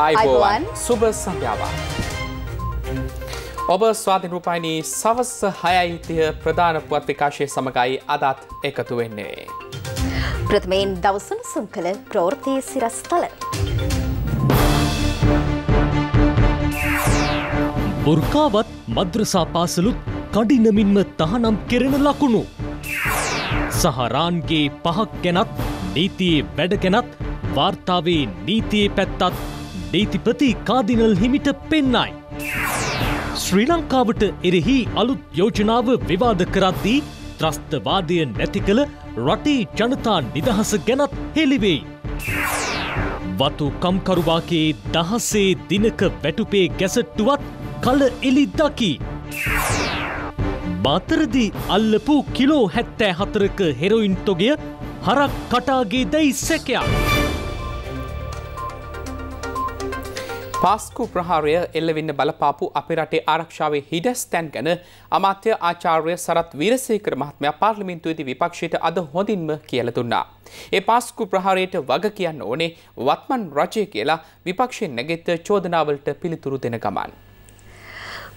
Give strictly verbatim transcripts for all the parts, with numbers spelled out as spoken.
Aiboan Suba Sandhyawa. ඔබ ස්වාධීන රූපවාහිනී සවස් හයයි තිහ ප්‍රධාන පුවත් විකාශයේ සමගයි අදත් එකතු වෙන්නේ. ප්‍රථමයෙන් දවසන සුන්කල ප්‍රවෘත්ති සිරස්තල. බොර්කාවත් මද්‍රසා පාසලුත් කඩිනමින්ම තහනම් කෙරෙන ලකුණු. සහරාන්ගේ පහක් ගැනත් නීතියේ වැඩ ගැනත් වාර්තාවේ නීතියේ පැත්තත් නීතිපති කාදිනල් හිමිට පෙන්නයි. ශ්‍රී ලංකාවට එරෙහි අලුත් යෝජනාව විවාද කරද්දී ත්‍රස්තවාදය නැති කළ රටේ ජනතා නිදහස ගැනත් හෙළිවෙයි. වතු කම්කරුවාගේ දහසේ දිනක වැටුපේ ගැසට්ටුවත් කල එලි දකි. බාතරදී අල්ලපු කිලෝ හැත්තෑ හතරක හෙරොයින් තොගය හරක් කටාගේ දැයි සැකයක්. පාස්කු ප්‍රහාරය එල්ලවෙන්න බලපාපු අපේ රටේ ආරක්ෂාවේ හිඩස්තැන් ගැන අමාත්‍ය ආචාර්ය සරත් වීරසේකර මහත්මයා පාර්ලිමේන්තුවේදී විපක්ෂයට අද හොඳින්ම කියලා දුන්නා. ඒ පාස්කු ප්‍රහාරයට වග කියන්න ඕනේ වත්මන් රජය කියලා විපක්ෂයෙන් නැගෙත චෝදනාවලට පිළිතුරු දෙන ගමන්.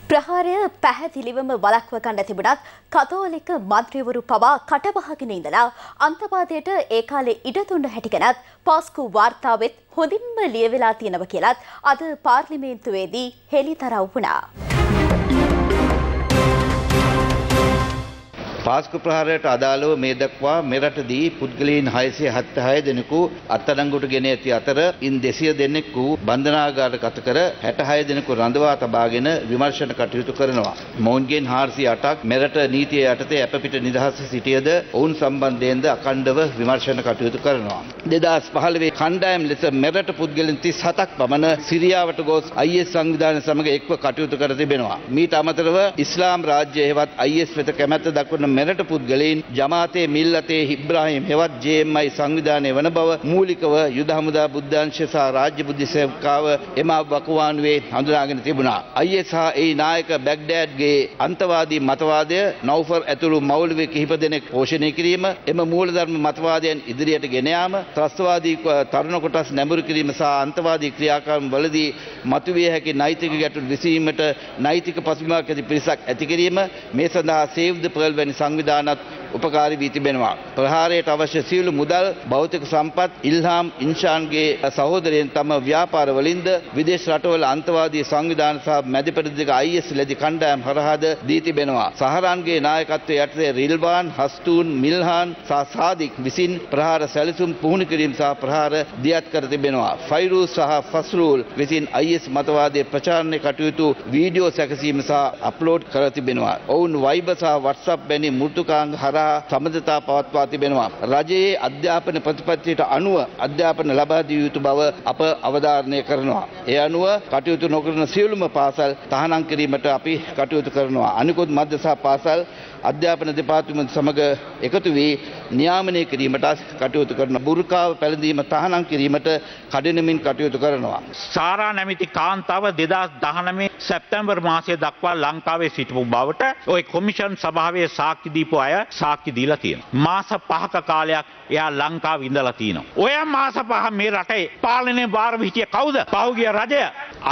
ප්‍රහාරය පැහැදිලිවම වළක්ව ගන්න තිබුණත් කතෝලික මන්ත්‍රීවරු පවා කටවහගෙන ඉඳලා අන්තවාදයට ඒ කාලේ ඉඩ දුන්න හැටි ගැනත් පාස්කු වාර්තාවෙත් හොඳින්ම ලියවෙලා තියෙනව කියලත් අද පාර්ලිමේන්තුවේදී හෙළිදරව් වුණා. පාස්කු ප්‍රහාරයට අදාළව මේ දක්වා මෙරටදී පුද්ගලයන් හයසිය හත්සිය හය දෙනෙකු අත්අඩංගුවට ගෙන ඇති අතර ඉන් දෙසිය දෙනෙකු බන්ධනාගාරගත කර හැටහය දෙනෙකු රඳවා තබාගෙන විමර්ශන කටයුතු කරනවා. මොවුන්ගෙන් හාරසිය අටක් මෙරට නීතිය යටතේ අපපිට නිදහස සිටියද ඔවුන් සම්බන්ධයෙන්ද අඛණ්ඩව විමර්ශන කටයුතු කරනවා. දෙදහස් පහළොව කණ්ඩායම් ලෙස මෙරට පුද්ගලයන් තිස් හතක් පමණ සිරියාවට ගොස් අයිඑස් සංවිධානය සමග එක්ව කටයුතු කර තිබෙනවා. මීට අමතරව ඉස්ලාම් රාජ්‍ය හෙවත් අයිඑස් වෙත කැමැත්ත දක්වන මෙරට පුද්ගලයන් ජමාතේ මිල්ලතේ ඉබ්‍රාහිම් හෙවත් ජේ එම් අයි සංවිධානය වන බව මූලිකව යුද හමුදා බුද්ධාංශ සහ රාජ්‍ය බුද්ධි සේවකාව එම වකවානුවේ හඳුනාගෙන තිබුණා. අයිඑස් හා ඒ නායක බැග්ඩෑඩ්ගේ අන්තවාදී මතවාදය නෞෆර් ඇතුළු මෞලවි කිහිප දෙනෙක් පෝෂණය කිරීම, එම මූලධර්ම මතවාදයන් ඉදිරියට ගෙන යාම, ත්‍රස්තවාදී තරුණ කොටස් නැඹුරු කිරීම සහ අන්තවාදී ක්‍රියාකාරම් වලදී මතුවිය හැකි නෛතික ගැටලු විසීමට නෛතික පසුබිමක් ඇති පිරිසක් ඇති කිරීම, මේ සඳහා සේව් ද පර්ල් වැනි සංවිධානත් උපකාරී වී තිබෙනවා. ප්‍රහාරයට අවශ්‍ය සියලු මුදල්, භෞතික සම්පත් ඉල්හාම් ඉන්ෂාන්ගේ සහෝදරයන් තම ව්‍යාපාර වලින්ද විදේශ රටවල අන්තවාදී සංවිධාන සහ මැදිපෙරදිග අයිඑස් ලැබි කණ්ඩායම් හරහාද දී තිබෙනවා. සහරාන්ගේ නායකත්වයේ යටතේ රිල්වාන්, හස්තුන්, මිල්හාන් සහ සාදික් විසින් ප්‍රහාර සැලසුම් පුහුණු කිරීම සහ ප්‍රහාර දියත් කර තිබෙනවා. ෆයිරූස් සහ ෆස්රූල් විසින් අයිඑස් මතවාදයේ ප්‍රචාරණය කටයුතු වීඩියෝ සැකසීම සහ අප්ලෝඩ් කර තිබෙනවා. ඔවුන් Viber සහ WhatsApp වැනි මෘදුකාංග හරහා සමදතා පවත්වා තිබෙනවා. රජයේ අධ්‍යාපන ප්‍රතිපත්තියට අනුව අධ්‍යාපන ලබා දිය යුතු බව අප අවධාරණය කරනවා. ඒ අනුව කටයුතු නොකරන සියලුම පාසල් තහනම් කිරීමට අපි කටයුතු කරනවා. අනිකුත් මද්‍රසා පාසල් අධ්‍යාපන දෙපාර්තමේන්තුව සමග එකතු වී නියාමනය කිරීමට කටයුතු කරන බුර්කාව පැළඳීම තහනම් කිරීමට කඩිනමින් කටයුතු කරනවා. සාරා නැමැති කාන්තාව දෙදහස් දහනවය සැප්තැම්බර් මාසයේ දක්වා ලංකාවේ සිටපු බවට ওই කොමිෂන් සභාවේ සාක්ෂි දීපු අය සාක්ෂි දීලා තියෙනවා. මාස පහක කාලයක් එයා ලංකාවේ ඉඳලා තිනවා. ඔය මාස පහ මේ රටේ පාලනය භාරව හිටිය කවුද? පහුගිය රජය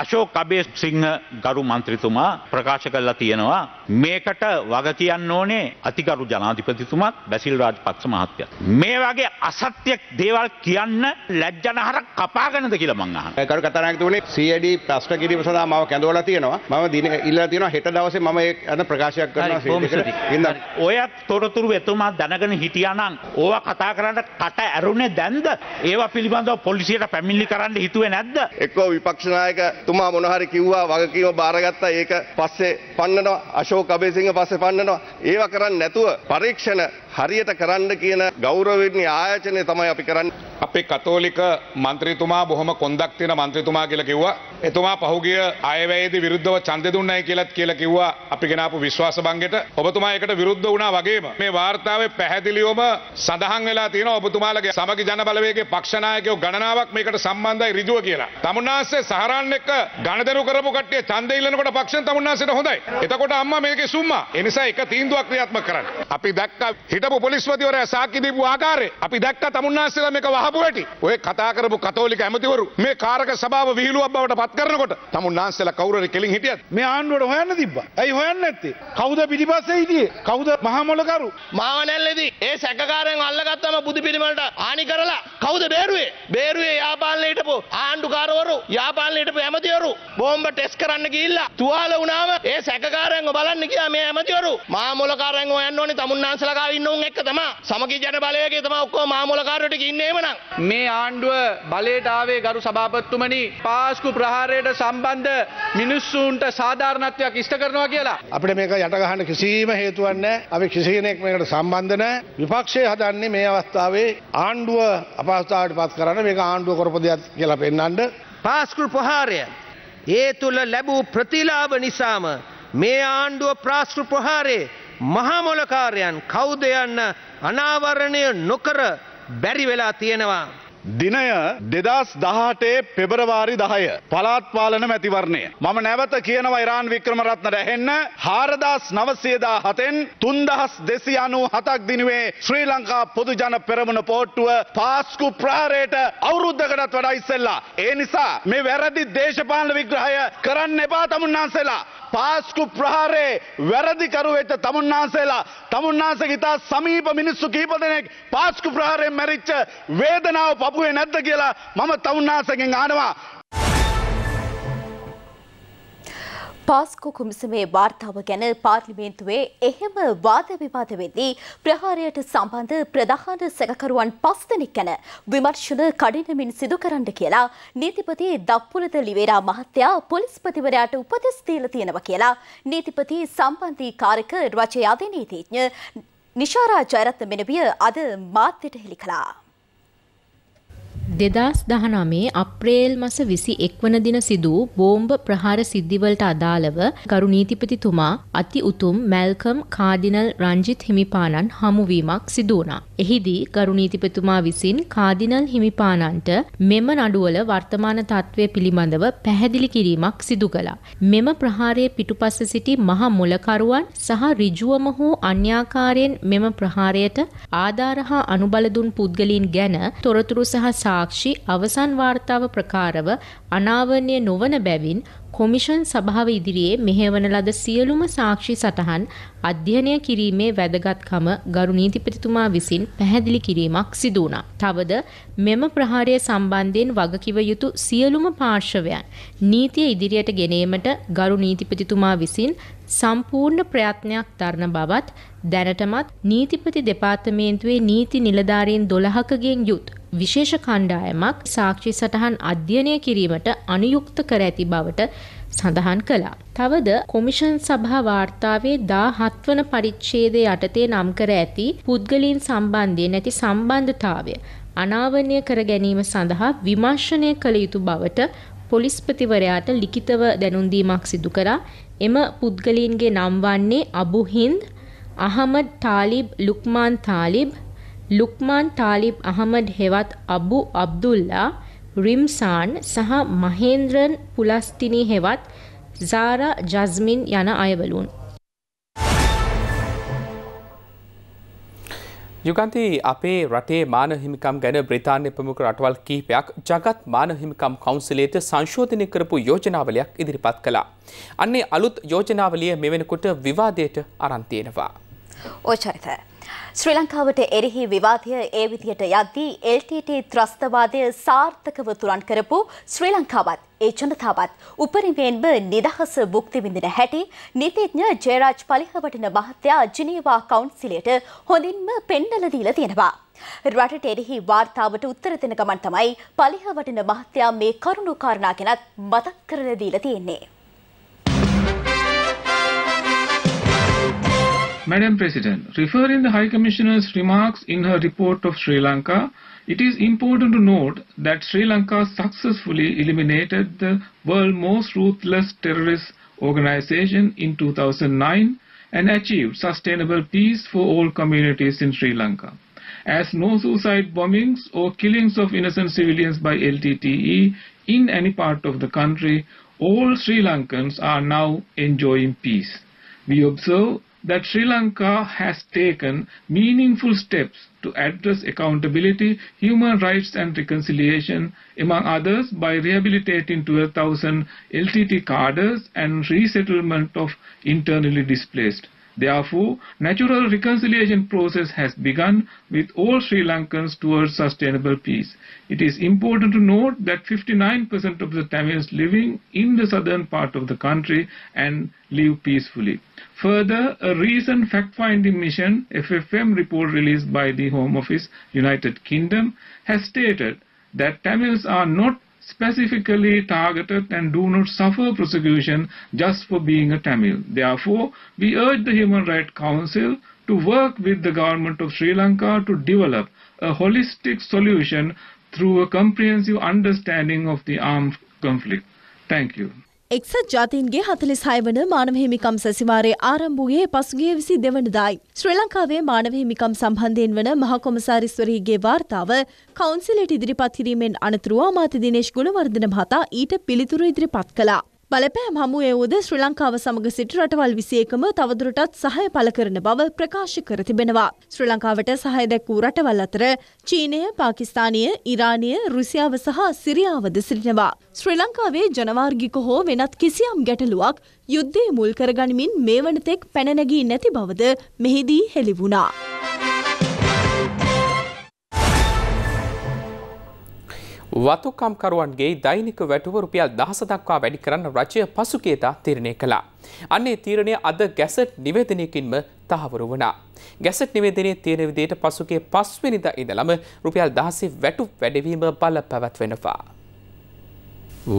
අශෝක් අබේසිංහ ගරු මන්ත්‍රීතුමා ප්‍රකාශ කළා තියෙනවා මේකට වග කියන්න ඕනේ අතිගරු ජනාධිපතිතුමත් බැසිල් රාජපක්ෂ මහත්තයා. මේ වගේ අසත්‍ය දේවල් කියන්න ලැජ්ජනහර කපාගෙනද කියලා මං අහනවා. ගරු කතානායකතුමනි, සී ආයි ඩී ප්‍රශ්න කිරීම සඳහා මාව කැඳවලා තියෙනවා. මම දින ඉල්ලලා තියෙනවා හෙට දවසේ මම ඒ අද ප්‍රකාශයක් කරනවා. ඔයත් තොරතුරු එතුමා දැනගෙන හිටියා නම් ඕවා කතා කරන්න කට ඇරුනේ දැන්ද? ඒවා පිළිබඳව පොලිසියට පැමිණිලි කරන්න හිතුවේ නැද්ද? එක්කෝ විපක්ෂ නායකතුමා මොන හරි කිව්වා වගකීම බාරගත්තා ඒක පස්සේ පන්නනවා. අශෝක් අබේසිංහ පස්සේ පන්නනවා. ඒවා කරන්න නැතුව පරීක්ෂණ හරියට කරන්න කියන ගෞරවණීය ආයතනය තමයි අපි කරන්නේ. අපේ කතෝලික මන්ත්‍රීතුමා බොහොම කොන්දක් තියෙන මන්ත්‍රීතුමා කියලා කිව්වා. එතුමා පහුගිය අයවැයේදී විරුද්ධව ඡන්දෙ දුන්නයි කියලාත් කියලා කිව්වා අපි ගෙනාපු විශ්වාසභංගයට. ඔබතුමා ඒකට විරුද්ධ වුණා වගේම මේ වාර්තාවේ පැහැදිලිවම සඳහන් වෙලා තියෙනවා ඔබතුමාලගේ සමගි ජන බලවේගයේ පක්ෂ නායකයෝ ගණනාවක් මේකට සම්බන්ධයි ඍජුව කියලා. තමුන්නාස්සේ සහරාන් එක්ක ගණදෙනු කරපු කට්ටිය ඡන්දෙ ඉල්ලනකොට පක්ෂෙන් තමුන්නාස්සේට හොඳයි. එතකොට අම්මා මේකේ සුම්මා. ඒ නිසා එක තීන්දුවක් ක්‍රියාත්මක කරන්න. අපි දැක්කා හිටපු පොලිස්පතිවරයා සාක්ෂි දීපු ආකාරය අපි දැක්කා තමුන්නාන්සේලා මේක වහපු හැටි. ඔය කතා කරපු කතෝලික ඇමතිවරු මේ කාරක සභාව විහිළුවක් බවට පත් කරනකොට තමුන්නාන්සේලා කවුරු හරි කෙලින් හිටියත් මේ ආණ්ඩුවට හොයන්න තිබ්බා. ඇයි හොයන්නේ නැත්තේ? කවුද පිටිපස්සේ හිටියේ? කවුද මහා මොලකරු? මාවනැල්ලේදී ඒ සැකකාරයන් අල්ලගත්තම බුදු පිළිමයට ආනි කරලා කවුද බේරුවේ? බේරුවේ යාපාලනේ හිටපු ආණ්ඩුකාරවරු, යාපාලනේ හිටපු ඇමතිවරු බෝම්බ ටෙස්ට් කරන්න ගිහිල්ලා තුවාල වුණාම ඒ සැකකාරයන්ව බලන්න ගියා මේ ඇමතිවරු. මහා මොලකාරයන් හොයන්න ඕනේ තමුන්නාන්සේලා ගාව ඉන්න උන් එක්ක තමයි. සමගි ජන බලවේගය තමයි ඔක්කොම මහා මොලකාරයෝට ගින්නේ එමනම්. මේ ආණ්ඩුව බලයට ආවේ ගරු සභාපතිතුමනි පාස්කු ප්‍රහාරයට සම්බන්ධ මිනිස්සුන්ට සාධාරණත්වයක් ඉෂ්ට කරනවා කියලා. අපිට මේක යට ගහන්න කිසිම හේතුවක් නැහැ. අපි කිසි කෙනෙක් මේකට සම්බන්ධ නැහැ. විපක්ෂය හදන්නේ මේ අවස්ථාවේ ආණ්ඩුව අපහසුතාවට පත් කරන්න මේක ආණ්ඩුව කරපු දෙයක් කියලා පෙන්වන්න. පාස්කු ප්‍රහාරය ඒ තුල ලැබූ ප්‍රතිලාභ නිසාම මේ ආණ්ඩුව පාස්කු ප්‍රහාරයේ මහා මොලකාරයන් කවුද යන්න අනාවරණය නොකර බැරි වෙලා තියෙනවා. දිනය දෙදහස් දහඅටේ පෙබරවාරි දහය පළාත් පාලන මැතිවරණය. මම නැවත කියනවා ඉරාන් වික්‍රමරත්නට ඇහෙන්න හාරදාස් නවසීය දාහතෙන් තුන්දහස් දෙසිය අනූහතක් දිනුවේ ශ්‍රී ලංකා පොදු ජන පෙරමුණ පොට්ටුව පාස්කු ප්‍රහාරයට අවුරුද්දකටත් වඩා ඉස්සෙල්ලා. ඒ නිසා මේ වැරදි දේශපාලන විග්‍රහය කරන්න එපා තමුන්නාන්සේලා. පාස්කු ප්‍රහාරේ වැරදිකරු වෙච්ච තමුන්නාන්සේලා තමුන්නාන්සේගේ ඉතා සමීප මිනිස්සු කීප දෙනෙක් පාස්කු ප්‍රහාරයෙන් මැරිච්ච වේදනාව පපුවේ නැද්ද කියලා මම තමුන්නාන්සේගෙන් අහනවා. පාස්කු කුමිසමේ වාර්තාව ගැන පාර්ලිමේන්තුවේ එහෙම වාද විවාද වෙද්දී ප්‍රහාරයට සම්බන්ධ ප්‍රධාන සැකකරුවන් පස් දෙනෙක් ගැන විමර්ශන කඩිනමින් සිදු කරන්න කියලා නීතිපති දප්පුලද ලිවේරා මහත්තයා පොලිස්පතිවරයාට උපදෙස් දීලා තියෙනවා කියලා නීතිපති සම්බන්ධී කාර්ක රචයාදී නීතිඥ නිශාරා ජයරත්න මෙනවිය අද මාධ්‍යට හෙළි කළා. දෙදහස් දහනවයේ අප්‍රේල් මස විසි එක් වන දින සිදු බෝම්බ ප්‍රහාර සිද්ධිවලට අදාළව ගරු නීතිපතිතුමා අති උතුම් මැල්කම් කාඩිනල් රංජිත් හිමිපාණන් හමුවීමක් සිදු වුණා. එහිදී ගරු නීතිපතිතුමා විසින් කාඩිනල් හිමිපාණන්ට මෙම නඩුවල වර්තමාන තත්ත්වය පිළිබඳව පැහැදිලි කිරීමක් සිදු කළා. මෙම ප්‍රහාරයේ පිටුපස සිටි මහා මොලකරුවන් සහ ඍජුවම හෝ අන්‍යාකාරයෙන් මෙම ප්‍රහාරයට ආධාර හා අනුබල දුන් පුද්ගලයන් ගැන තොරතුරු සහ සාක්ෂි අවසන් වාර්තාව ප්‍රකාරව අනාවරණය නොවන බැවින් කොමිෂන් සභාව ඉදිරියේ මෙහෙවන ලද සියලුම සාක්ෂි සටහන් අධ්‍යයනය කිරීමේ වැදගත්කම ගරු නීතිපතිතුමා විසින් පැහැදිලි කිරීමක් සිදු වුණා. තවද මෙම ප්‍රහාරය සම්බන්ධයෙන් වගකිව යුතු සියලුම පාර්ශවයන් නීතිය ඉදිරියට ගෙනීමට ගරු නීතිපතිතුමා විසින් සම්පූර්ණ ප්‍රයත්නයක් දරන බවත් දැනටමත් නීතිපති දෙපාර්තමේන්තුවේ නීති නිලධාරීන් දොළහකගෙන් යුත් විශේෂ කණ්ඩායමක් සාක්ෂි සටහන් අධ්‍යයනය කිරීමට අනුයුක්ත කර ඇති බවට සඳහන් කළා. තවද කොමිෂන් සභා වාර්තාවේ දහහත් වන පරිච්ඡේදය යටතේ නම් කර ඇති පුද්ගලයන් සම්බන්ධයෙන් ඇති සම්බන්ධතාවය අනාවරණය කර ගැනීම සඳහා විමර්ශනය කළ යුතු බවට පොලිස්පතිවරයාට ලිඛිතව දැනුම් දීමක් සිදු කරා. එම පුද්ගලයන්ගේ නම් වන්නේ අබු හින්ද්, අහමද් තාලිබ්, ලුක්මාන් තාලිබ්, ලුක්මාන් තාලිබ් අහමඩ් හෙවත් අබු අබ්දුල්ලා, රිම්සාන් සහ මහේන්ද්‍රන් පුලස්තිනි හෙවත් සාරා ජස්මින් යන අයවලුන්. යුගන්ති අපේ රටේ මානව හිමිකම් ගැන බ්‍රිතාන්‍ය ප්‍රමුඛ රටවල් කිහිපයක් ජගත් මානව හිමිකම් කවුන්සිලයට සංශෝධනය කරපු යෝජනාවලියක් ඉදිරිපත් කළා. අන්නේ අලුත් යෝජනාවලිය මෙවෙනකොට විවාදයට අරන් තියෙනවා. ඕචරිත ශ්‍රී ලංකාවට එරෙහි විවාදය ඒ විදියට යද්දී එල් ටී ටී ත්‍රස්තවාදය සාර්ථකව තුරන් කරපු ශ්‍රී ලංකාවත් ඒ ජනතාවත් උපරිමයෙන්ම නිදහස භුක්ති විඳින හැටි නීතිඥ ජයරාජ් පලිහවටන මහත්තයා ජිනීවා කවුන්සිලයට හොඳින්ම පෙන්නලා දීලා තියෙනවා. රටට එරෙහි වාර්තාවට උත්තර දෙන ගමන් තමයි පලිහවටන මහත්තයා මේ කරුණු කාරණා ගැනත් මතක් කරලා දීලා තියෙන්නේ. Madam President, referring the High Commissioner's remarks in her report of Sri Lanka, it is important to note that Sri Lanka successfully eliminated the world's most ruthless terrorist organization in two thousand nine and achieved sustainable peace for all communities in Sri Lanka. As no suicide bombings or killings of innocent civilians by L T T E in any part of the country, all Sri Lankans are now enjoying peace. We observe that Sri Lanka has taken meaningful steps to address accountability, human rights and reconciliation, among others by rehabilitating twelve thousand L T T cadres and resettlement of internally displaced. Therefore, natural reconciliation process has begun with all Sri Lankans towards sustainable peace. It is important to note that fifty-nine percent of the Tamils living in the southern part of the country and live peacefully. Further, a recent fact-finding mission F F M report released by the Home Office, United Kingdom, has stated that Tamils are not specifically targeted and do not suffer prosecution just for being a Tamil. Therefore, we urge the Human Rights Council to work with the government of Sri Lanka to develop a holistic solution through a comprehensive understanding of the armed conflict. Thank you. එක්සත් ජාතීන්ගේ හතළිස් හය වන මානව හිමිකම් සැසිවාරයේ ආරම්භ වූයේ පසුගිය විසිදෙනි වෙනිදායි. ශ්‍රී ලංකාවේ මානව හිමිකම් සම්බන්ධයෙන් වන මහ කොමසාරිස්වරයාගේ වාර්තාව කවුන්සිලයට ඉදිරිපත් කිරීමෙන් අනතුරුව අමාත්‍ය දිනේෂ් ගුණවර්ධන මහතා ඊට පිළිතුරු ඉදිරිපත් කළා. බලපෑම් හමුවේ වුවද ශ්‍රී ලංකාව සමග සිටි රටවල් විසි එකම තවදුරටත් සහාය පළ කරන බව ප්‍රකාශ කර තිබෙනවා. ශ්‍රී ලංකාවට සහාය දැක්වූ රටවල් අතර චීනය, පාකිස්තානය, ඉරානය, රුසියාව සහ සිරියාවද සිටිනවා. ශ්‍රී ලංකාවේ ජනවාර්ගික හෝ වෙනත් කිසියම් ගැටලුවක් යුද්ධය මුල් කරගනිමින් මේ වනතෙක් පැනනැගී නැති බවද මෙහිදී හෙළි වුණා. වතුකම්කරුවන්ගේ දෛනික වැටුව රුපියල් දහස දක්වා වැඩි කරන්න රජය පසුගියදා තීරණය කළා. අන්නේ තීරණය අද ගැසට් නිවේදනයකින්ම තහවුරු වුණා. ගැසට් නිවේදනයේ තියෙන විදිහට පසුගිය පස්වෙනිදා ඉඳලම රුපියල් දහසේ වැටු වැඩිවීම බල පැවැත්වෙනවා.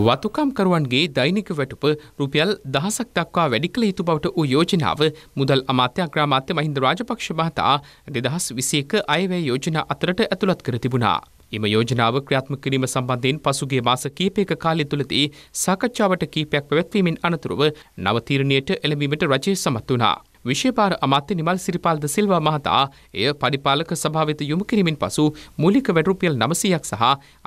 වතුකම්කරුවන්ගේ දෛනික වැටුප රුපියල් දහසක් දක්වා වැඩි කළ යුතු බවට වූ යෝජනාව මුදල් අමාත්‍ය අග්‍රාමාත්‍ය මහින්ද රාජපක්ෂ මහතා දෙදහස් විසි එක අයවැය යෝජනා අතරට ඇතුළත් කර තිබුණා. එම යෝජනාව ක්‍රියාත්මක කිරීම සම්බන්ධයෙන් පසුගිය මාස කිහිපයක කාලය තුළදී සාකච්ඡාවට කීපයක් පැවැත්වීමෙන් අනතුරුව නව තීරණයට එළඹීමට රජය සමත් වුණා. විශේෂ අමාත්‍ය නිමල් සිරිපාල් ද සිල්වා මහතා එය පරිපාලක සභාව වෙත යොමු කිරීමෙන් පසු මූලික වැඩ රුපියල් නවසීයක් සහ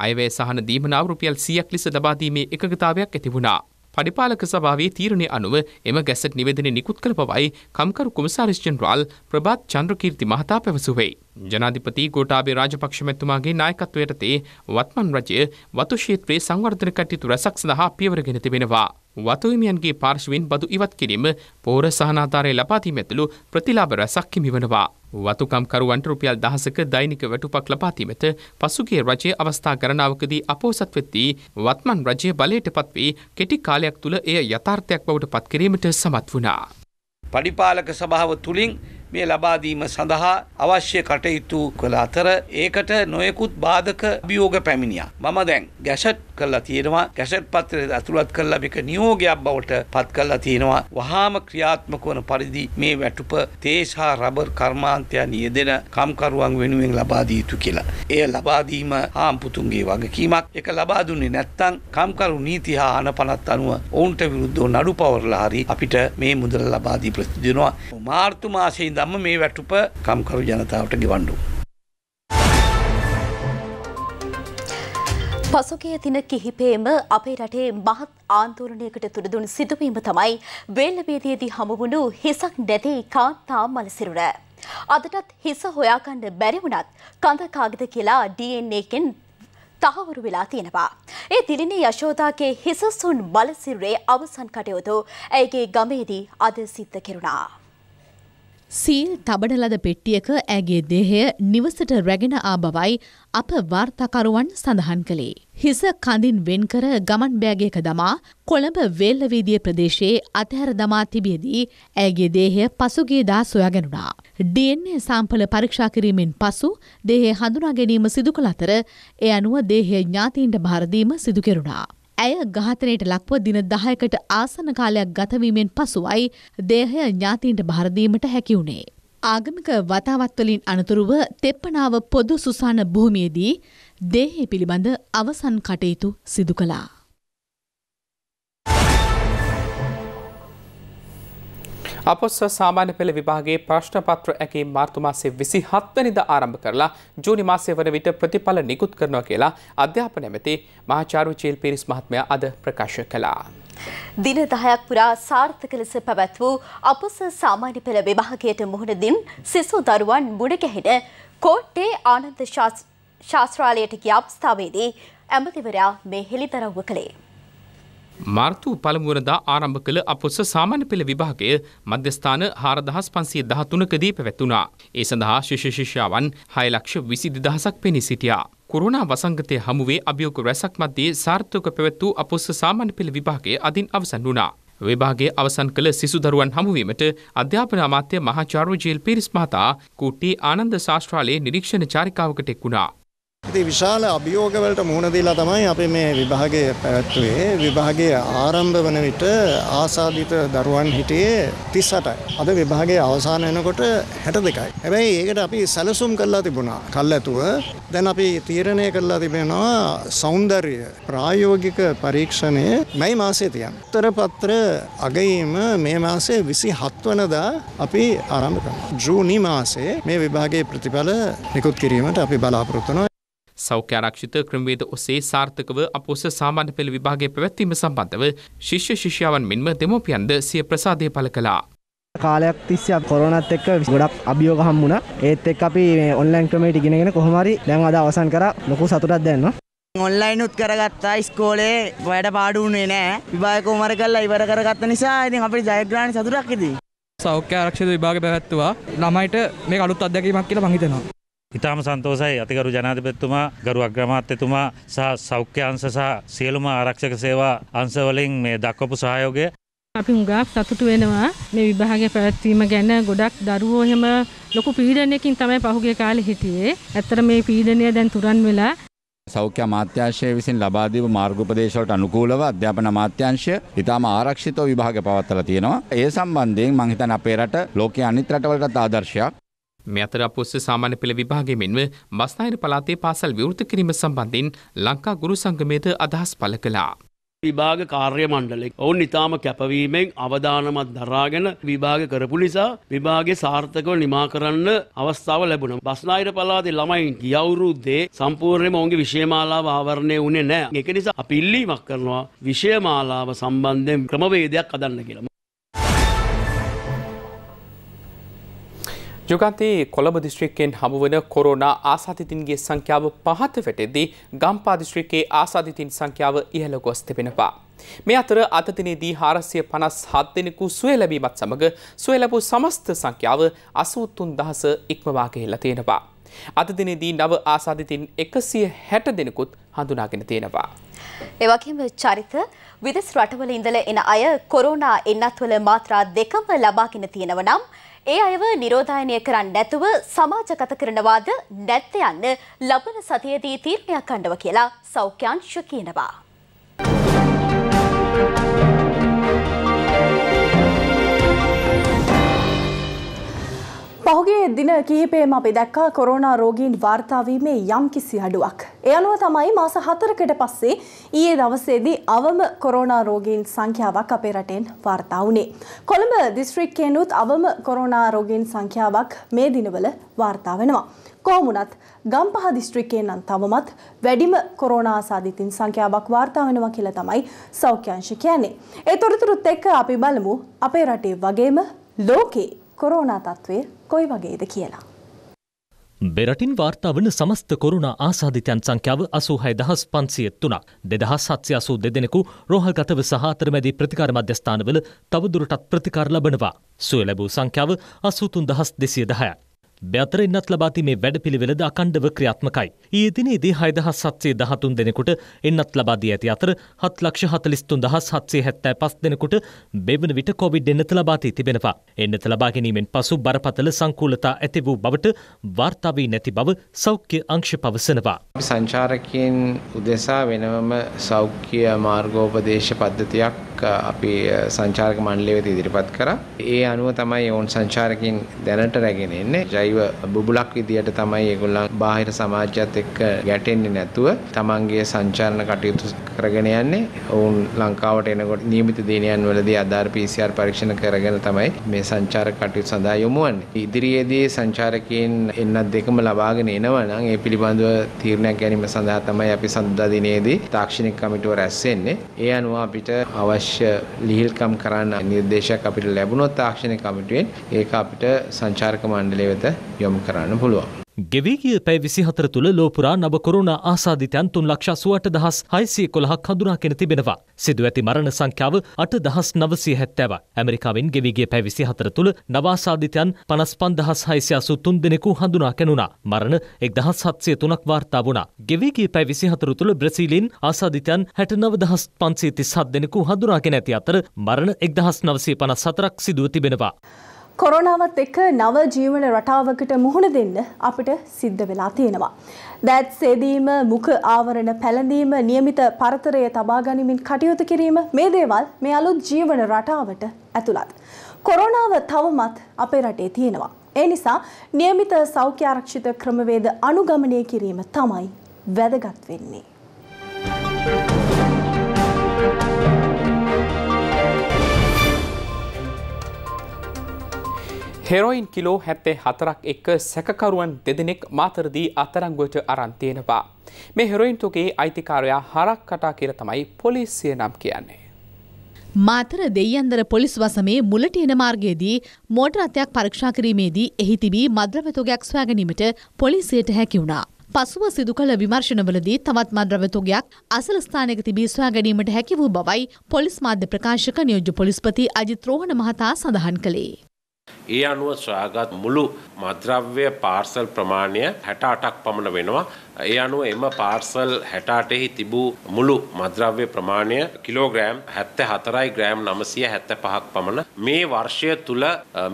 අයවැය සහන දීමනාව රුපියල් සීයක් ලෙස ලබා දීමේ එකඟතාවයක් ඇති වුණා. පරිපාලක සභාවේ තීරණය අනුව එම ගැසට් නිවේදනය නිකුත් කළ බවයි කම්කරු කොමසාරිස් ජෙනරාල් ප්‍රභාත් චන්ද්‍රකීර්ති මහතා පැවසුවේ. ජනාධිපති ගෝඨාභය රාජපක්ෂ මැතිතුමාගේ නායකත්වයට තේ වත්මන් රජය වතු ක්ෂේත්‍රයේ සංවර්ධන කටයුතු රැසක් සඳහා පියවරගෙන තිබෙනවා. වතු හිමියන්ගේ පාර්ශවයෙන් බදු ඉවත් කිරීම, පෝර සහනාධාරය ලබා දීම ඇතුළු ප්‍රතිලාභ රැසක් හිමිවනවා. වතුකම්කරුවන්ට රුපියල් දහසක දෛනික වැටුපක් ලබා දීමට පසුගිය රජයේ අවස්ථා ගණනාවකදී අපොහොසත් වෙද්දී වත්මන් රජය බලයට පත්වී කෙටි කාලයක් තුළ එය යථාර්ථයක් බවට පත් කිරීමට සමත් වුණා. පරිපාලක සභාව තුලින් මේ ලබා දීම සඳහා අවශ්‍ය කටයුතු කළ අතර ඒකට නොයෙකුත් බාධක අභියෝග පැමිණියා. මම දැන් ගැසට් කළා තියෙනවා. ගැසට් පත්‍රය අතුලත් කළා මේක නියෝගයක් බවට පත් කළා තියෙනවා. වහාම ක්‍රියාත්මක වන පරිදි මේ වැටුප තේසා රබර් කර්මාන්තයන් යෙදෙන කම්කරුවන් වෙනුවෙන් ලබා දිය යුතු කියලා. එය ලබා දීම ආම්පුතුන්ගේ වගකීමක්. ඒක ලබා දුන්නේ නැත්නම් කම්කරු නීති හා අනපනත් අනුව ඔවුන්ට විරුද්ධව නඩු පවරලා හරි අපිට මේ මුදල ලබා දී ප්‍රතිචාර දෙනවා. මාර්තු මාසයේ දම්ම මේ වැටුප කම්කරු ජනතාවට ගෙවන්නු. පසුගිය දින කිහිපයේම අපේ රටේ මහත් ආන්දෝලනයකට තුඩුදුන් සිදුවීම තමයි වේල්ලවේදියේදී හමුවුණු හිසක් නැති කාන්තා මළසිරුර. අදටත් හිස හොයාගන්න බැරි වුණත් කඳ කාගෙද කියලා ඩී එන් ඒ එකෙන් තහවුරු වෙලා තියෙනවා. ඒ දිලිනී යශෝදාගේ හිසසුන් මළසිරුරේ අවසන් කටයුතු ඇයගේ ගමේදී අද සිද්ධ කෙරුණා. සීල් තබන ලද පෙට්ටියක ඇගේ දේහය නිවසට රැගෙන ආ බවයි අප වාර්තාකරුවන් සඳහන් කළේ. හිස කඳින් වෙන්කර ගමන් බෑගයක දමා කොළඹ වේල්ලවීදිය ප්‍රදේශයේ අතහැර දමා තිබියදී ඇගේ දේහය පසුගියදා සොයාගැනුණා. ඩී එන් ඒ සාම්පල පරීක්ෂා කිරීමෙන් පසු දේහය හඳුනා ගැනීම සිදු කළ අතර ඒ අනුව දේහය ඥාතීන්ට බාර දීම සිදු කෙරුණා. ඇය ඝාතනයට ලක්ව දින දහයකට ආසන්න කාලයක් ගතවීමෙන් පසුවයි දේහය ඥාතීන්ට බාර දීමට හැකි වුණේ. ආගමික වතාවත් වලින් අනතුරුව තෙප්පනාව පොදු සුසාන භූමියේදී දේහය පිළිබඳ අවසන් කටයුතු සිදු කළා. අපොස්ස සාමාන්‍ය පෙළ විභාගයේ ප්‍රශ්න පත්‍ර ඇකීම් මාර්තු මාසයේ විසි හත වෙනිදා ආරම්භ කරලා ජූනි මාසයේ වන විට ප්‍රතිඵල නිකුත් කරනවා කියලා අධ්‍යාපන ඇමති මහාචාර්ය චීල් පීරිස් මහත්මයා අද ප්‍රකාශ කළා. දින දහයක් පුරා සාර්ථක ලෙස පැවැත් වූ අපොස සාමාන්‍ය පෙළ විභාගයට මුහුණ දුන් සිසු දරුවන් මුඩකැහිණ කෝට්ටේ ආනන්ද ශාස්ත්‍රාලයට ගිය අවස්ථාවේදී ඇමතිවරයා මේ හෙළිදරව්ව කළේ. මාර්තු පළමු වරදා ආරම්භ කළ අපොස සාමාන්‍ය පෙළ විභාගය මධ්‍යස්ථාන හාරදහස් පන්සිය දහතුනකදී පැවැත්ුණා. ඒ සඳහා ශිෂ්‍ය ශිෂ්‍යාවන් හය ලක්ෂ විසි දෙදහසක් පෙනී සිටියා. कोरोना वसंगते हमुवे अभियोग रैसक मध्य सार्थक पेवत्तू अपोस सामान्य पेल विभागे अदीन अवसन नुना विभागे अवसन कल शिशु दरुवन हमुवेमट अध्यापन अमात्य महाचार्य जेल पीरिस महता कोट्टे आनंद शास्त्रालये निरीक्षण चारिकावकट එක්ුණා. ඉතින් විශාල අභියෝග වලට මුහුණ දීලා තමයි අපි මේ විභාගය පැවැත්වුවේ. විභාගයේ ආරම්භ වන විට ආසාදිත දරුවන් හිටියේ තිස් අටයි. අද විභාගයේ අවසන් වෙනකොට හැට දෙකයි. හැබැයි ඒකට අපි සැලසුම් කරලා තිබුණා. කල්ැතුව දැන් අපි තීරණය කරලා තිබෙනවා సౌందర్య ප්‍රායෝගික පරීක්ෂණය මේ මාසයේ තියන්න. උත්තර පත්‍ර අගයීම මේ මාසයේ විසි හත් වෙනිදා අපි ආරම්භ කරනවා. ජූනි මාසයේ මේ විභාගයේ ප්‍රතිඵල නිකුත් කිරීමට අපි බලාපොරොත්තු වෙනවා. සෞඛ්‍යාරක්ෂිත ක්‍රමවේද ඔස්සේ සාර්ථකව අපොස සාමාන්‍ය පෙළ විභාගයේ පැවැත්වීම සම්බන්ධව ශිෂ්‍ය ශිෂ්‍යාවන් මෙන්ම දෙමව්පියන්ද සිය ප්‍රසාදය පළ කළා. කාලයක් තිස්සේ කොරෝනාත් එක්ක ගොඩක් අභියෝග හම්බුණා. ඒත් එක්ක අපි මේ ඔන්ලයින් ක්‍රමයට ඉගෙනගෙන කොහොම හරි දැන් අද අවසන් කරා ලොකු සතුටක් දැනෙනවා. ඔන්ලයින් උත් කරගත්තා ඉස්කෝලේ වැඩ පාඩු වුණේ නැහැ. විභාගය කොහොම හරි කරලා ඉවර කරගත්ත නිසා ඉතින් අපේ ජයග්‍රහණ සතුටක් ඉදී. සෞඛ්‍යාරක්ෂිත විභාගය පැවැත්වුවා. ළමයිට මේක අලුත් අත්දැකීමක් කියලා මම හිතනවා. ඉතාම සන්තෝසයි අතිගරු ජනාධිපතිතුමා, ගරු අග්‍රාමාත්‍යතුමා සහ සෞඛ්‍ය අංශ සහ සියලුම ආරක්ෂක සේවා අංශවලින් මේ දක්වපු සහයෝගය අපි හුඟක් සතුටු වෙනවා. මේ විභාගයේ පැවැත්වීම ගැන ගොඩක් දරුවෝ එහෙම ලොකු පීඩනයකින් තමයි පහුගිය කාලේ හිටියේ. ඇත්තට මේ පීඩනය දැන් තුරන් වෙලා සෞඛ්‍ය අමාත්‍යාංශය විසින් ලබා දීපු මාර්ගෝපදේශ වලට අනුකූලව අධ්‍යාපන අමාත්‍යාංශය ඉතාම ආරක්ෂිතව විභාගය පවත්වලා තියෙනවා. ඒ සම්බන්ධයෙන් මම හිතන්නේ අපේ රට ලෝකයේ අනිත් රටවලටත් ආදර්ශයක්. මේ අතර අපොස සාමාන්‍ය පෙළ විභාගයේ මෙන්ම බස්නාහිර පළාතේ පාසල් විවෘත කිරීම සම්බන්ධයෙන් ලංකා ගුරු සංගමයේද අදහස් පළ කළා. විභාග කාර්ය මණ්ඩලය ඔවුන් ඊටාම කැපවීමෙන් අවධානමත් දරාගෙන විභාග කරපු නිසා විභාගයේ සාර්ථකව නිමා කරන්න අවස්ථාව ලැබුණා. බස්නාහිර පළාතේ ළමයින් ගිය අවුරුද්දේ සම්පූර්ණයෙන්ම ඔවුන්ගේ විෂයමාලාව ආවරණය වුණේ නැහැ. ඒක නිසා අපි ඉල්ලීමක් කරනවා විෂයමාලාව සම්බන්ධයෙන් ක්‍රමවේදයක් හදන්න කියලා. යුගන්තයේ කොළඹ දිස්ත්‍රික්කයෙන් හමුවන කොරෝනා ආසාදිතින්ගේ සංඛ්‍යාව පහත වැටෙද්දී ගම්පා දිස්ත්‍රික්කයේ ආසාදිතින් සංඛ්‍යාව ඉහළ ගොස් තිබෙනවා. මේ අතර අද දිනේදී හාරසිය පනස් හත් දෙනෙකු සුවය ලැබීමත් සමග සුවය ලැබූ සමස්ත සංඛ්‍යාව අසූ තුන් දහස ඉක්මවා ගිහිලා තියෙනවා. අද දිනේදී නව ආසාදිතින් එකසිය හැට දෙනෙකුත් හඳුනාගෙන තියෙනවා. ඒ වගේම චරිත විදේශ රටවල ඉඳලා එන අය කොරෝනා එන්නත්වල මාත්‍රා දෙකම ලබාගෙන තියෙනවා නම් ඒ අයව නිරෝධායනය කරන්න නැතුව සමාජගත කරනවාද නැත්ද යන්න ලබන සතියේදී තීරණයක් ගන්නව කියලා සෞඛ්‍යාංශ කියනවා. පහුගිය දින කිහිපෙම අපි දැක්කා කොරෝනා රෝගීන් වාර්තා වීමේ යම්කිසි අඩුවක්. ඒ අනුව තමයි මාස හතරකට පස්සේ ඊයේ දවසේදී අවම කොරෝනා රෝගීන් සංඛ්‍යාවක් අපේ රටෙන් වාර්තා වුණේ. කොළඹ දිස්ත්‍රික්කයෙන් උත් අවම කොරෝනා රෝගීන් සංඛ්‍යාවක් මේ දිනවල වාර්තා වෙනවා. කොහොම වුණත් ගම්පහ දිස්ත්‍රික්කයෙන් නම් තවමත් වැඩිම කොරෝනා ආසාදිතින් සංඛ්‍යාවක් වාර්තා වෙනවා කියලා තමයි සෞඛ්‍යාංශ කියන්නේ. ඒ තොරතුරුත් එක්ක අපි බලමු අපේ රටේ වගේම ලෝකේ කොරෝනා තත්ත්වය කොයි වගේද කියලා. බෙරටින් වාර්තා වන සමස්ත කොරෝනා ආසාදිතයන් සංඛ්‍යාව අසූ හය දහස් පන්සිය තුනක්. දෙදහස් හත්සිය අසූ දෙක දෙනෙකු රෝහල්ගතව සහ අතරමැදි ප්‍රතිකාර මධ්‍යස්ථානවල තවදුරටත් ප්‍රතිකාර ලබනවා. සුවය ලැබූ සංඛ්‍යාව අසූ තුන් දහස් දෙසිය දහය. බැතර එන්නත් ලබාති මේ වැඩපිළිවෙලද අකණ්ඩව ක්‍රියාත්මකයි. ඊයේ දිනේදී හය දහස් සත්සිය දහතුන් දෙනෙකුට එන්නත් ලබා දී ඇති අතර හත් ලක්ෂ හතළිස් තුන් දහස් හත්සිය හැත්තෑ පහ දෙනෙකුට බෙවන විට කොවිඩ් එන්නත ලබා දී තිබෙනවා. එන්නත ලබා ගැනීමෙන් පසු බරපතල සංකූලතා ඇති වූ බවට වාර්තා වී නැති බව සෞඛ්‍ය අංශය පවසනවා. අපි සංචාරකයන් උදෙසා වෙනම සෞඛ්‍ය මාර්ගෝපදේශ පද්ධතියක් අපි සංචාරක මණ්ඩලය වෙත ඉදිරිපත් කරා. ඒ අනුව තමයි ඕන් සංචාරකයන් දැනට රැගෙන එන්නේ. බුබුලක් විදියට තමයි ඒගොල්ලන් බාහිර සමාජයත් එක්ක ගැටෙන්නේ නැතුව තමන්ගේ සංචාරණ කටයුතු කරගෙන යන්නේ. ඔවුන් ලංකාවට එනකොට නියමිත දිනයන් වලදී ආධාර පී සී ආර් පරීක්ෂණ කරගෙන තමයි මේ සංචාරක කටයුතු සඳහා යොමු වෙන්නේ. ඉදිරියේදී සංචාරකයන් එන්නත් දෙකම ලබාගෙන එනවා නම් ඒ පිළිබඳව තීරණයක් ගැනීම සඳහා තමයි අපි සඳුදා දිනේදී තාක්ෂණික කමිටුව රැස් වෙන්නේ. ඒ අනුව අපිට අවශ්‍ය අවශ්‍ය ලිහිල්කම් කරන්න නිර්දේශයක් අපිට ලැබුණොත් තාක්ෂණික කමිටුවෙන් ඒක අපිට සංචාරක මණ්ඩලය වෙත යොමු කරන්න පුළුවන්. ගෙවිගිය පැය විසිහතර තුළ ලෝපුරා නව කොරෝනා ආසාදිතයන් තුන් ලක්ෂ අසූ අට දහස් හයසිය එකොළහක් හඳුනා ගෙන තිබෙනවා. සිදු ඇති මරණ සංඛ්‍යාව අට දහස් නවසිය හැත්තෑවයි. ඇමරිකාවෙන් ගෙවිගිය පැය විසිහතර තුළ නව ආසාදිතයන් පනස් පන්දහස් හයසිය අසූ තුන් දෙනෙකු හඳුනා ගැනුණා. මරණ එක් දහස් හත්සිය තුනක් වාර්තා වුණා. ගෙවිගිය පැය විසිහතර තුළ බ්‍රසීලෙන් ආසාදිතයන් හැටනව දහස් පන්සිය තිස්හත් දෙනෙකු හඳුනාගෙන ඇති අතර මරණ එක් දහස් නවසිය පනස් හතරක් සිදුව තිබෙනවා. කොරෝනාවත් එක්ක නව ජීවන රටාවකට මුහුණ දෙන්න අපිට සිද්ධ වෙලා තියෙනවා. දෑත් සේදීම, මුඛ ආවරණ පැළඳීම, નિયમિત පරතරය තබා ගැනීමෙන් කටයුතු කිරීම මේ දේවල් මේ අලුත් ජීවන රටාවට ඇතුළත්. කොරෝනාව තවමත් අපේ රටේ තියෙනවා. ඒ නිසා નિયમિત සෞඛ්‍ය ආරක්ෂිත ක්‍රමවේද අනුගමනය කිරීම තමයි වැදගත් වෙන්නේ. හෙරොයින් කිලෝ හැත්තෑ හතරක් එක්ක සැකකරුවන් දෙදෙනෙක් මාතරදී අත්අඩංගුවට අරන් තියෙනවා. මේ හෙරොයින් තොගේ අයිතිකාරයා හරක් කටා කියලා තමයි පොලිසිය නම් කියන්නේ. මාතර දෙයියන්දර පොලිස් වසමේ මුලට එන මාර්ගයේදී මෝටර අතයක් පරීක්ෂා කිරීමේදී එහි තිබී මද්‍රව්‍ය තොගයක් සොයා ගැනීමට පොලිසියට හැකි වුණා. පසුව සිදු කළ විමර්ශනවලදී තවත් මද්‍රව්‍ය තොගයක් අසල ස්ථානයක තිබී සොයා ගැනීමට හැකි වූ බවයි පොලිස් මාධ්‍ය ප්‍රකාශක නියෝජ්‍ය පොලිස්පති අජිත් රෝහණ මහතා සඳහන් කළේ. ඒ අනුව සොයාගත් මුළු මද්‍රව්‍ය පාර්සල් ප්‍රමාණය හැට අටක් පමණ වෙනවා. ඒ අනුව එම පාර්සල් හැට අටෙහි තිබූ මුළු මද්‍රව්‍ය ප්‍රමාණය කිලෝග්‍රෑම් හැත්තෑ හතරයි ග්‍රෑම් නවසිය හැත්තෑ පහක් පමණ. මේ වර්ෂය තුල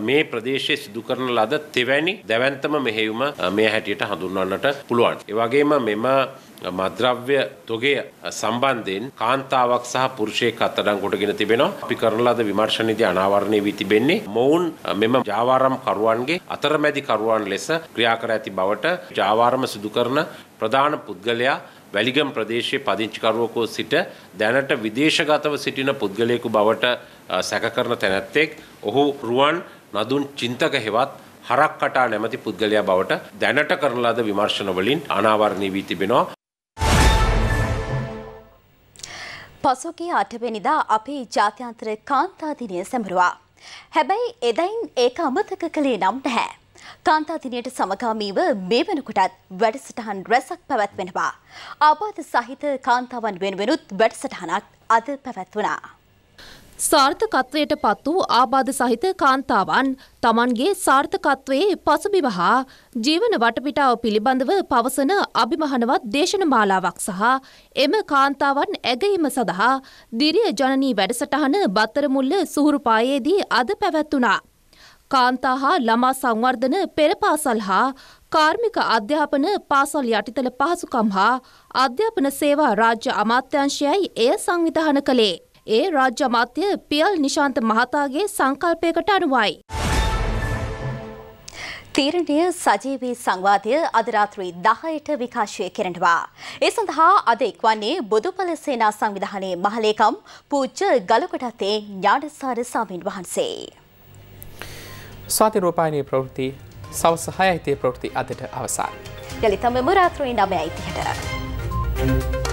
මේ ප්‍රදේශයේ සිදු කරන ලද තෙවැනි දැවැන්තම මෙහෙයුම මේ හැටියට හඳුන්වන්නට පුළුවන්. ඒ වගේම මෙම මද්‍රව්‍ය තොගය සම්බන්ධයෙන් කාන්තාවක් සහ පුරුෂයෙක් අත්අඩංගුවටගෙන තිබෙනවා. අපි කරන ලද විමර්ශනයේදී අනාවරණය වී තිබෙන්නේ මොවුන් මෙම ජාවාරම් කරුවන්ගේ අතරමැදි කරුවන් ලෙස ක්‍රියා කර ඇති බවට ජාවාරම සිදු කරන ප්‍රධාන පුද්ගලයා වැලිගම් ප්‍රදේශයේ පදිංචිකරුවකෝ සිට දැනට විදේශගතව සිටින පුද්ගලයෙකු බවට සැකකරන තැනැත්තෙක් ඔහු රුවන් නදුන් චින්තක හෙවත් හරක් කටා නැමැති පුද්ගලයා බවට දැනට කරන ලද විමර්ශන වලින් අනාවරණය වී තිබෙනවා. පසුගිය අටවැනිදා අපේ ජාත්‍යන්තර කාන්තා දිනය සැමරුවා. හැබැයි එදයින් ඒක අමතක කළේ නම් නැහැ. කාන්තා දිනයට සමගාමීව මේ වෙනකොටත් වැඩසටහන් රැසක් පැවැත්වෙනවා. ආබාධ සහිත කාන්තාවන් වෙනුවෙනුත් වැඩසටහනක් අද පැවැත්වුණා. සාර්ථකත්වයට පත් වූ ආබාධ සහිත කාන්තාවන් තමන්ගේ සාර්ථකත්වයේ පසුබිම හා ජීවන වටපිටාව පිළිබඳව පවසන අභිමහනවත් දේශනමාලාවක් සහ එම කාන්තාවන් ඇගීම සඳහා දිරිය ජනනී වැඩසටහන බත්තරමුල්ල සුහුරුපායේදී අද පැවැත්වුණා. කාන්තා හා ළමා සංවර්ධන පෙරපාසල් හා කාර්මික අධ්‍යාපන පාසල් යටිතල පහසුකම් හා අධ්‍යාපන සේවා රාජ්‍ය අමාත්‍යංශයයි එය සංවිධාන කළේ. ඒ රාජ්‍ය අමාත්‍ය පියල් නිශාන්ත මහතාගේ සංකල්පයකට අනුවයි. තීරණය සජීවී සංවාදය අද රාත්‍රී දහයට විකාශය කෙරෙනවා. ඒ සඳහා අද එක්වන්නේ බොදුපළ සේනා සංවිධානයේ මහලේකම් පූජ්‍ය ගලකොටත්තේ ඥානසාර ස්වාමීන් වහන්සේ. ස්වාති රූපాయని ප්‍රවෘත්ති සවස හයයිතේ ප්‍රවෘත්ති අදට අවසන්. යලිතම රාත්‍රී නවයයි තිහට.